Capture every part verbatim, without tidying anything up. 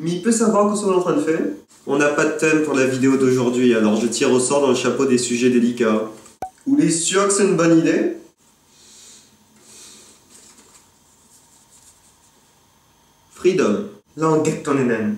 Mais il peut savoir ce qu'on est en train de faire. On n'a pas de thème pour la vidéo d'aujourd'hui, alors je tire au sort dans le chapeau des sujets délicats. Ou les sioux, c'est une bonne idée? Freedom. Langue ton énème.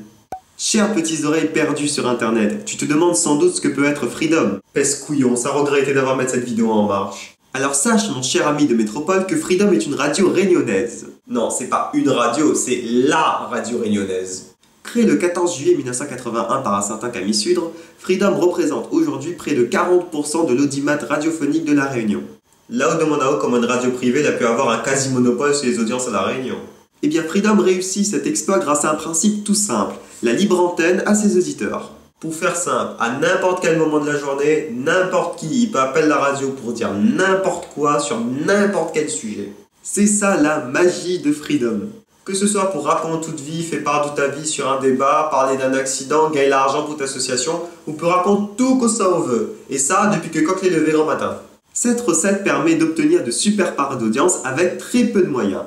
Chers petites oreilles perdues sur internet, tu te demandes sans doute ce que peut être Freedom. Pèse couillon, ça regrettait d'avoir mis cette vidéo en marche. Alors sache, mon cher ami de Métropole, que Freedom est une radio réunionnaise. Non, c'est pas une radio, c'est LA radio réunionnaise. Créé le quatorze juillet mille neuf cent quatre-vingt-un par un certain Camille Sudre, Freedom représente aujourd'hui près de quarante pour cent de l'audimat radiophonique de la Réunion. Là où demande à haut comme une radio privée, elle a pu avoir un quasi-monopole sur les audiences à la Réunion. Eh bien Freedom réussit cet exploit grâce à un principe tout simple, la libre antenne à ses auditeurs. Pour faire simple, à n'importe quel moment de la journée, n'importe qui peut appeler la radio pour dire n'importe quoi sur n'importe quel sujet. C'est ça la magie de Freedom. Que ce soit pour raconter toute vie, faire part de ta vie sur un débat, parler d'un accident, gagner l'argent pour ta association, on peut raconter tout que ça on veut. Et ça depuis que coq l'est levé grand matin. Cette recette permet d'obtenir de super parts d'audience avec très peu de moyens.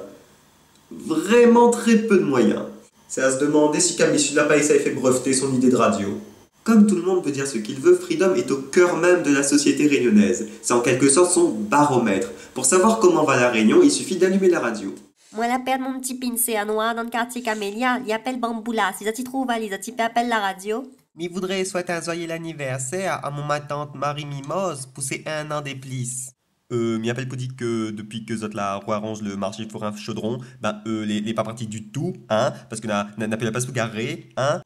Vraiment très peu de moyens. C'est à se demander si Camille Sudre n'a pas essayé de faire breveter son idée de radio. Comme tout le monde peut dire ce qu'il veut, Freedom est au cœur même de la société réunionnaise. C'est en quelque sorte son baromètre. Pour savoir comment va la Réunion, il suffit d'allumer la radio. Moi, la perdre mon petit pincé à noir dans le quartier Camélia, il appelle Bamboula. Si ça t'y trouve, allez, ça t'y appelle la radio. Mais voudrais souhaiter un joyeux anniversaire à mon ma tante Marie Mimose pour ses un an d'éplices. Euh, m'y appelle pour dire que depuis que Zot la Roi arrange le marché forain Chaudron, ben, euh, les, les pas partis du tout, hein, parce que n'a pas la place pour garer, hein.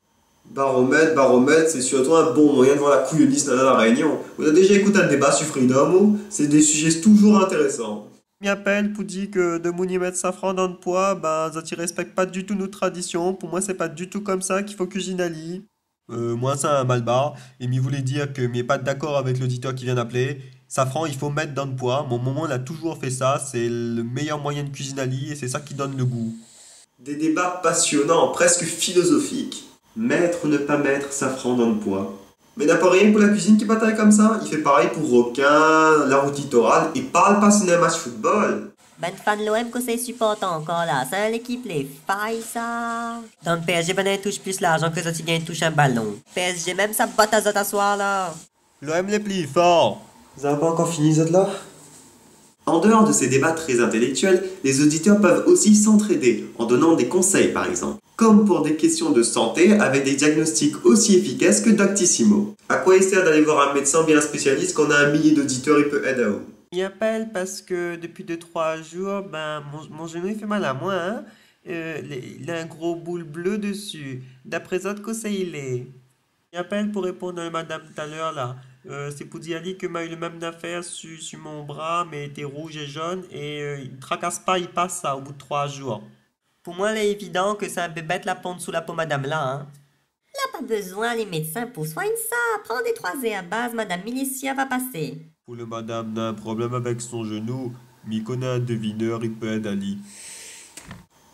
Baromètre, baromètre, c'est surtout un bon moyen de voir la couilloniste à la Réunion. Vous avez déjà écouté un débat sur Freedom, c'est des sujets toujours intéressants. M'y appelle pour dire que de mouni mettre sa franc dans le poids, ben, ça t'y respecte pas du tout nos traditions. Pour moi, c'est pas du tout comme ça qu'il faut que j'inalie. Euh, moi, c'est un malbar, et m'y voulait dire que m'y est pas d'accord avec l'auditeur qui vient d'appeler. Safran, il faut mettre dans le poids. Mon maman l'a toujours fait ça, c'est le meilleur moyen de cuisiner à l'île et c'est ça qui donne le goût. Des débats passionnants, presque philosophiques. Mettre ou ne pas mettre safran dans le poids. Mais n'a pas rien pour la cuisine qui bataille comme ça. Il fait pareil pour Roquin, la route littorale, et parle pas cinéma match football. Ben fan de l'O M que c'est supportant encore là, c'est l'équipe les failles ça. Dans le P S G, ben elle touche plus l'argent que ça tu viens touche un ballon. P S G même ça botte à zot à soir là. L'O M les plus fort. Vous n'avez pas encore fini zot là? En dehors de ces débats très intellectuels, les auditeurs peuvent aussi s'entraider en donnant des conseils par exemple. Comme pour des questions de santé avec des diagnostics aussi efficaces que Doctissimo. À quoi il sert d'aller voir un médecin bien spécialiste quand on a un millier d'auditeurs et peut aider à où? Il m'appelle parce que depuis deux trois jours, ben, mon, mon genou il fait mal à moi. Hein euh, il a un gros boule bleu dessus. D'après autres conseils, il est. Il m'appelle pour répondre à madame tout à l'heure là. Euh, c'est pour dire que m'a eu le même affaire sur, sur mon bras, mais il était rouge et jaune, et euh, il ne tracasse pas, il passe ça au bout de trois jours. Pour moi, il est évident que c'est un bébête la pente sous la peau, madame là. Hein. Là, pas besoin, les médecins pour soigner ça. Prends des trois et à base, madame Milicia va passer. Pour le madame d'un problème avec son genou, mais connaît un devineur, il peut aider Ali.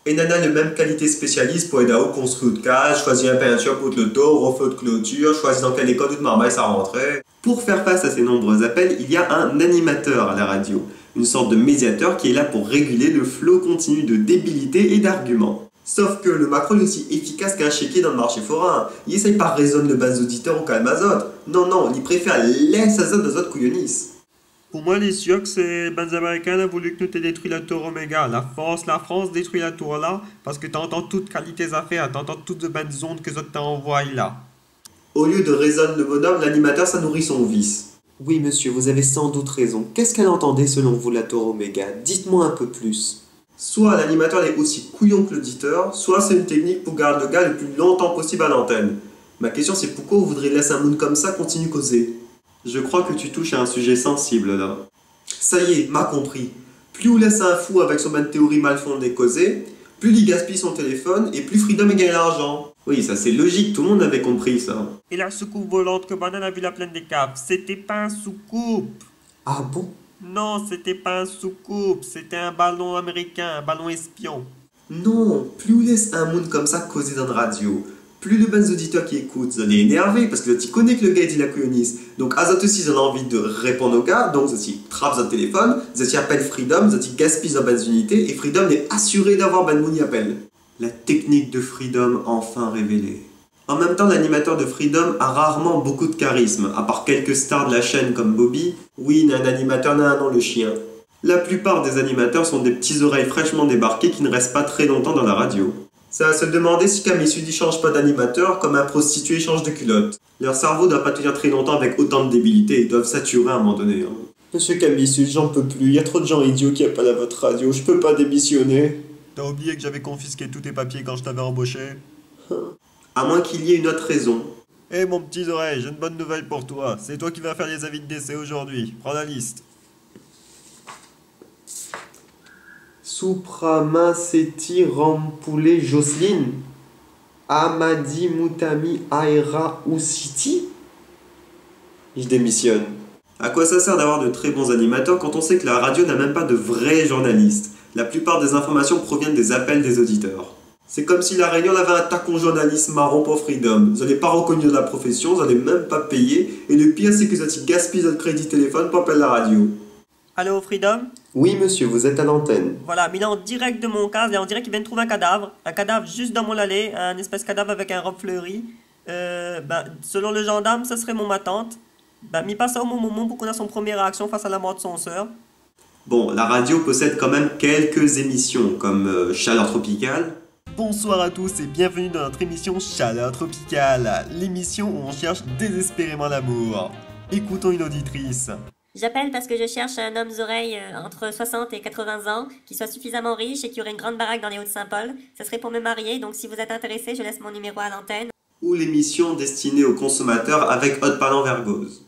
Et Nana, le même qualité spécialiste pour aider à construire de cage, choisir la peinture pour le dos, refait de clôture, choisir dans quelle école ou de marmaille ça rentrait. Pour faire face à ces nombreux appels, il y a un animateur à la radio, une sorte de médiateur qui est là pour réguler le flot continu de débilité et d'arguments. Sauf que le macro est aussi efficace qu'un chéquier dans le marché forain. Il essaye pas raisonner le bas auditeur au calme azote. Non, non, il préfère laisser azote azote couillonis. Pour moi, les sûr que ces bandes américaines a voulu que nous t'aies détruit la tour Oméga. La France, la France détruit la tour là, parce que t'entends toutes qualités à faire, t'entends toutes les bonnes ondes que autres t'envoient là. Au lieu de raisonner le bonhomme, l'animateur, ça nourrit son vice. Oui, monsieur, vous avez sans doute raison. Qu'est-ce qu'elle entendait selon vous, la tour Oméga? Dites-moi un peu plus. Soit l'animateur est aussi couillon que l'auditeur, soit c'est une technique pour garder le gars le plus longtemps possible à l'antenne. Ma question, c'est pourquoi vous voudriez laisser un monde comme ça continuer causer? Je crois que tu touches à un sujet sensible, là. Ça y est, m'a compris. Plus on laisse un fou avec son bonne théorie mal fondée causer, plus il gaspille son téléphone et plus Freedom gagne l'argent. Oui, ça c'est logique, tout le monde avait compris ça. Et la soucoupe volante que Banane a vu la plaine des caves, c'était pas un soucoupe. Ah bon? Non, c'était pas un soucoupe, c'était un ballon américain, un ballon espion. Non, plus on laisse un monde comme ça causer dans la radio, plus de bons auditeurs qui écoutent, ça les énervé parce que tu connais que le gars dit la couillonise. Donc à zot aussi, ils ont envie de répondre au gars, donc ils trappent le téléphone, ils appellent Freedom, ils gaspillent dans bonnes unités et Freedom est assuré d'avoir ben mouni appel. La technique de Freedom enfin révélée. En même temps, l'animateur de Freedom a rarement beaucoup de charisme, à part quelques stars de la chaîne comme Bobby. Oui, un animateur n'a un nom le chien. La plupart des animateurs sont des petits oreilles fraîchement débarquées qui ne restent pas très longtemps dans la radio. C'est à se demander si Camille Sudre change pas d'animateur comme un prostitué change de culotte. Leur cerveau doit pas tenir très longtemps avec autant de débilité, ils doivent saturer à un moment donné. Hein. Monsieur Camille Sudre, j'en peux plus, il y a trop de gens idiots qui appellent à votre radio, je peux pas démissionner. T'as oublié que j'avais confisqué tous tes papiers quand je t'avais embauché? À moins qu'il y ait une autre raison. Eh hey, mon petit oreille, j'ai une bonne nouvelle pour toi. C'est toi qui vas faire les avis de décès aujourd'hui. Prends la liste. Souprama Seti Rampoulé Jocelyne Amadi Moutami Aira Oussiti. Je démissionne. À quoi ça sert d'avoir de très bons animateurs quand on sait que la radio n'a même pas de vrais journalistes? La plupart des informations proviennent des appels des auditeurs. C'est comme si la Réunion avait un tacon journaliste marron pour Freedom. Vous n'allez pas reconnu de la profession, vous n'allez même pas payer, et le pire c'est que vous avez gaspillé votre crédit téléphone pour appeler la radio. Allô Freedom? Oui monsieur, vous êtes à l'antenne. Voilà, mais là en direct de mon cas, là on dirait qu'ils viennent trouver un cadavre. Un cadavre juste dans mon allée, un espèce de cadavre avec un robe fleuri. Euh, bah, selon le gendarme, ça serait mon ma tante. Bah, mi passe au moment pour qu'on a son première réaction face à la mort de son sœur. Bon, la radio possède quand même quelques émissions, comme euh, Chaleur Tropicale. Bonsoir à tous et bienvenue dans notre émission Chaleur Tropicale, l'émission où on cherche désespérément l'amour. Écoutons une auditrice. J'appelle parce que je cherche un homme aux oreilles entre soixante et quatre-vingts ans, qui soit suffisamment riche et qui aurait une grande baraque dans les Hauts-de-Saint-Paul. Ça serait pour me marier, donc si vous êtes intéressé, je laisse mon numéro à l'antenne. Ou l'émission destinée aux consommateurs avec haut-parlant Vergose.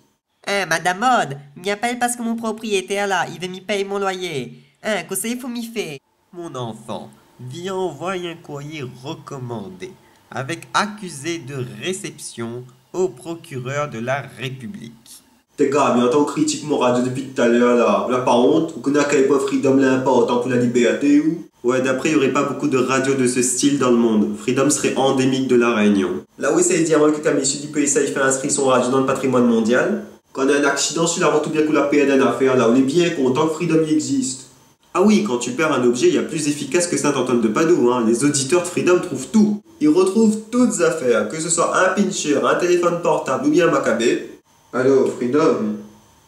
Hein, madame Mode, m'y appelle parce que mon propriétaire là, il veut m'y payer mon loyer. Hein, conseiller faut m'y faire. Mon enfant, viens envoyer un courrier recommandé avec accusé de réception au procureur de la République. T'es gars, mais en tant que critique mon radio depuis tout à l'heure là, là par honte, vous connaissez pas Freedom là, pas autant que la liberté ou? Ouais, d'après, il n'y aurait pas beaucoup de radios de ce style dans le monde. Freedom serait endémique de la Réunion. Là où essaye de dire que Camille Sudre peut essayer de faire inscrire son radio dans le patrimoine mondial. Quand on a un accident sur la route ou bien qu'on la paye à affaire, là on est bien content que Freedom y existe. Ah oui, quand tu perds un objet, il y a plus efficace que Saint-Antoine de Padoue, hein. Les auditeurs de Freedom trouvent tout. Ils retrouvent toutes affaires, que ce soit un pincher, un téléphone portable ou bien un macabé. Allô, Freedom?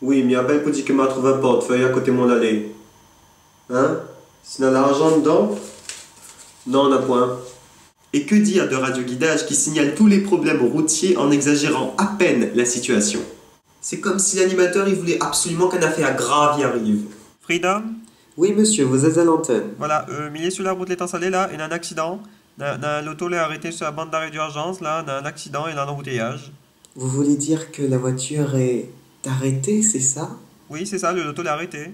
Oui, mais appelle pour dire que m'a trouvé un portefeuille à côté de mon allée. Hein? Sinon l'argent dedans? Non, on n'a point. Et que dire de radioguidage qui signale tous les problèmes routiers en exagérant à peine la situation? C'est comme si l'animateur il voulait absolument qu'un affaire grave y arrive. Freedom? Oui monsieur, vous êtes à l'antenne. Voilà, euh, il est sur la route l'étang salé là, il y a un accident. L'auto l'est arrêté sur la bande d'arrêt d'urgence, là, il y a un accident et il a un embouteillage. Vous voulez dire que la voiture est arrêtée, c'est ça? Oui, c'est ça, l'auto l'est arrêtée.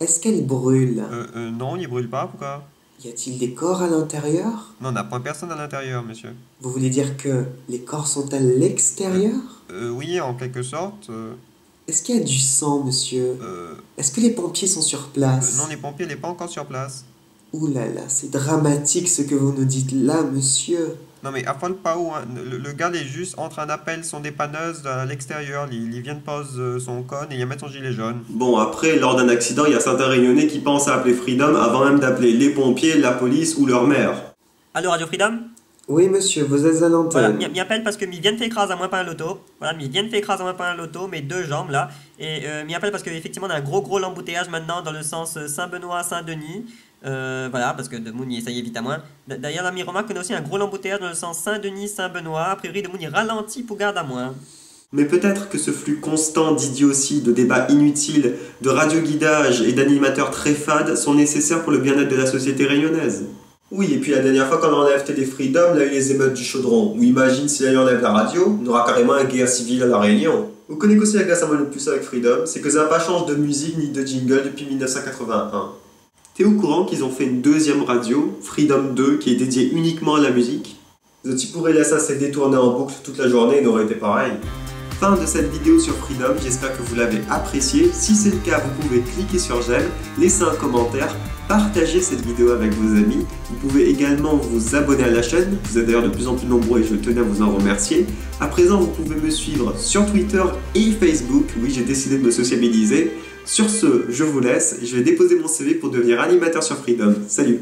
Est-ce qu'elle brûle? Euh, euh, non, il brûle pas, pourquoi? Y a-t-il des corps à l'intérieur? Non, on n'a point personne à l'intérieur, monsieur. Vous voulez dire que les corps sont à l'extérieur? Euh, euh, oui, en quelque sorte. Euh... Est-ce qu'il y a du sang, monsieur? euh... Est-ce que les pompiers sont sur place? euh, Non, les pompiers n'est pas encore sur place. Ouh là là, c'est dramatique ce que vous nous dites là, monsieur. Non mais affole pas où, hein. le, le gars est juste entre un appel, son dépanneuse à l'extérieur, il, il vient de pose son cône et il met son gilet jaune. Bon après, lors d'un accident, il y a certains Réunionnais qui pensent à appeler Freedom avant même d'appeler les pompiers, la police ou leur mère. Allô Radio Freedom? Oui monsieur, vous êtes à l'antenne. Voilà, m'y appelle parce que m'y viennent fait écraser à moi par un loto. Voilà, m'y viennent fait écraser à moi par un loto, mes deux jambes là. Et euh, m'y appelle parce qu'effectivement on a un gros gros embouteillage maintenant dans le sens Saint-Benoît, Saint-Denis. Euh, voilà, parce que de Mouni, ça y est vite à moins. D'ailleurs, l'ami Romain connaît aussi un gros embouteillage dans le sens Saint-Denis, Saint-Benoît. A priori, de Mouni ralentit pour garde à moins. Mais peut-être que ce flux constant d'idiotie, de débats inutiles, de radioguidage et d'animateurs très fades sont nécessaires pour le bien-être de la société réunionnaise. Oui, et puis la dernière fois qu'on enlève Télé Freedom, il y a eu les émeutes du Chaudron. Ou imagine si là, on enlève la radio, on aura carrément une guerre civile à la Réunion. Vous connaissez aussi la glace à moi le plus avec Freedom, c'est que ça n'a pas changé de musique ni de jingle depuis mille neuf cent quatre-vingt-un. T'es au courant qu'ils ont fait une deuxième radio, Freedom deux, qui est dédiée uniquement à la musique? Tu pourrais laisser ça se détourner en boucle toute la journée et n'aurait été pareil. Fin de cette vidéo sur Freedom, j'espère que vous l'avez appréciée. Si c'est le cas, vous pouvez cliquer sur j'aime, laisser un commentaire, partager cette vidéo avec vos amis. Vous pouvez également vous abonner à la chaîne, vous êtes d'ailleurs de plus en plus nombreux et je tenais à vous en remercier. À présent, vous pouvez me suivre sur Twitter et Facebook, oui j'ai décidé de me sociabiliser. Sur ce, je vous laisse, je vais déposer mon C V pour devenir animateur sur Freedom. Salut!